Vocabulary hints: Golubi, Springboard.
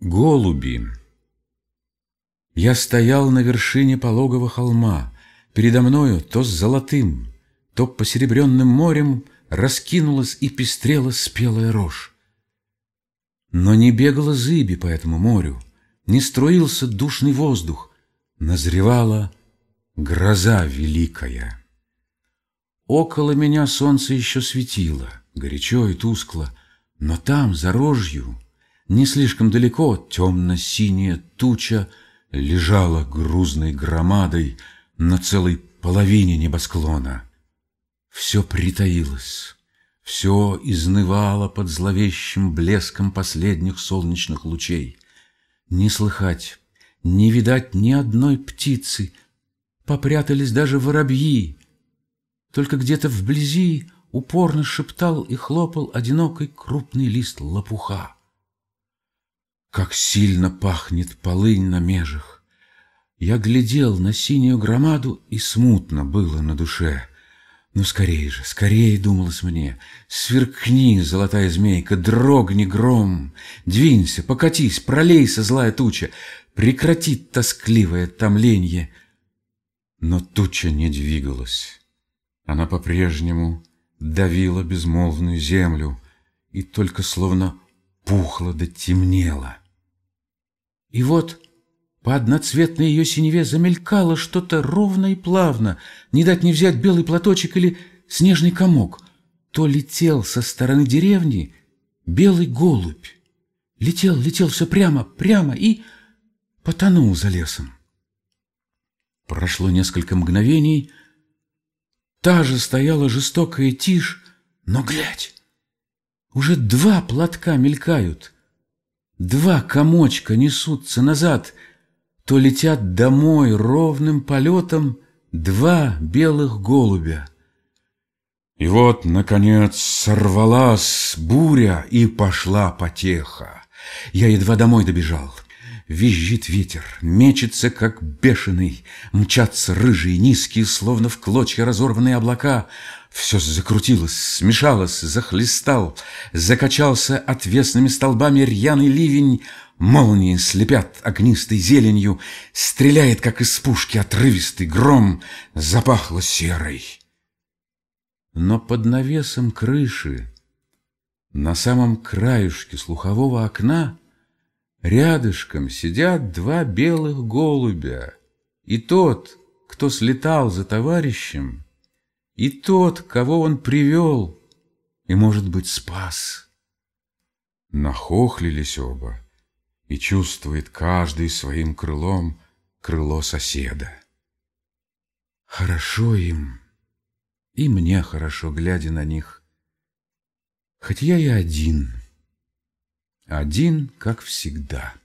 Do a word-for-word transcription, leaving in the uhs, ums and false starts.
Голуби. Я стоял на вершине пологого холма. Передо мною то с золотым, то посеребренным морем раскинулась и пестрела спелая рожь. Но не бегала зыби по этому морю, не струился душный воздух, назревала гроза великая. Около меня солнце еще светило, горячо и тускло, но там, за рожью, не слишком далеко, темно-синяя туча лежала грузной громадой на целой половине небосклона. Все притаилось, все изнывало под зловещим блеском последних солнечных лучей. Не слыхать, не видать ни одной птицы, попрятались даже воробьи. Только где-то вблизи упорно шептал и хлопал одинокий крупный лист лопуха. Как сильно пахнет полынь на межах! Я глядел на синюю громаду, и смутно было на душе. Ну, скорее же, скорее, думалось мне, сверкни, золотая змейка, дрогни гром, двинься, покатись, пролейся, злая туча, прекрати тоскливое томленье. Но туча не двигалась. Она по-прежнему давила безмолвную землю и только словно пухла да темнела. И вот по одноцветной ее синеве замелькало что-то ровно и плавно, не дать не взять белый платочек или снежный комок. То летел со стороны деревни белый голубь. Летел, летел все прямо, прямо и потонул за лесом. Прошло несколько мгновений. Та же стояла жестокая тишь, но глядь, уже два платка мелькают, два комочка несутся назад, то летят домой ровным полетом два белых голубя. И вот, наконец, сорвалась буря и пошла потеха. Я едва домой добежал. Визжит ветер, мечется, как бешеный, мчатся рыжие, низкие, словно в клочья разорванные облака. Все закрутилось, смешалось, захлестал, закачался отвесными столбами рьяный ливень. Молнии слепят огнистой зеленью, стреляет, как из пушки, отрывистый гром, запахло серой. Но под навесом крыши, на самом краешке слухового окна, рядышком сидят два белых голубя, и тот, кто слетал за товарищем, и тот, кого он привел и, может быть, спас. Нахохлились оба, и чувствует каждый своим крылом крыло соседа. Хорошо им, и мне хорошо, глядя на них, хоть я и один. Один, как всегда.